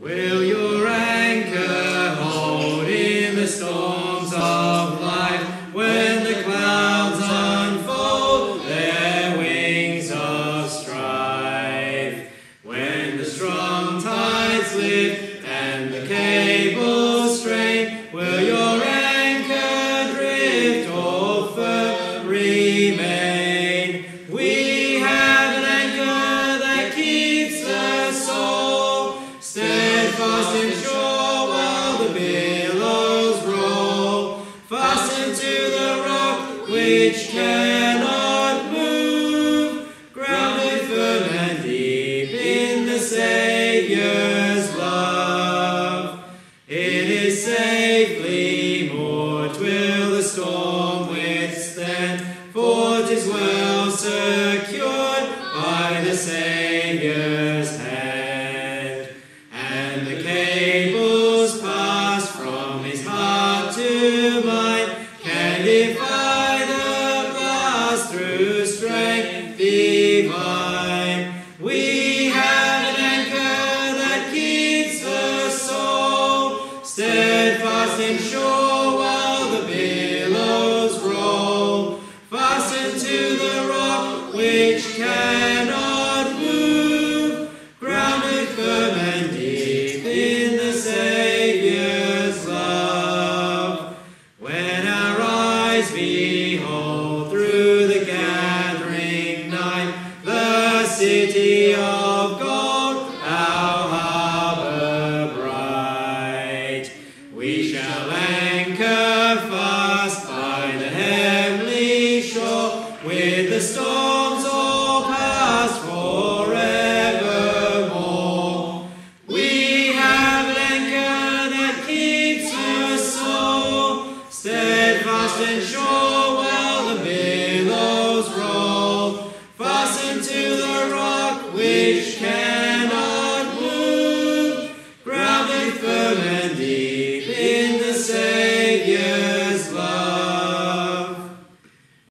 Will your anchor hold in the storms of life? When the clouds unfold their wings of strife, when the strong tides lift and the cables strain, will your anchor drift or firm remain? We have an anchor that keeps the soul steady. Fastened shore while the billows roll, fastened to the rock which cannot move, grounded firm and deep in the Saviour's love. It is safely moored, 'twill the storm withstand, for 'tis well secured by the Saviour's hand. Divine. We have an anchor that keeps the soul steadfast in shore while the billows roll, fastened to the rock which cannot move, grounded firm and deep in the Saviour's love. When our eyes behold through the City of gold, our harbour bright, we shall anchor fast by the heavenly shore, with the storms all past forevermore. We have an anchor that keeps the soul steadfast and sure while the billows roll, fastened to the rock which can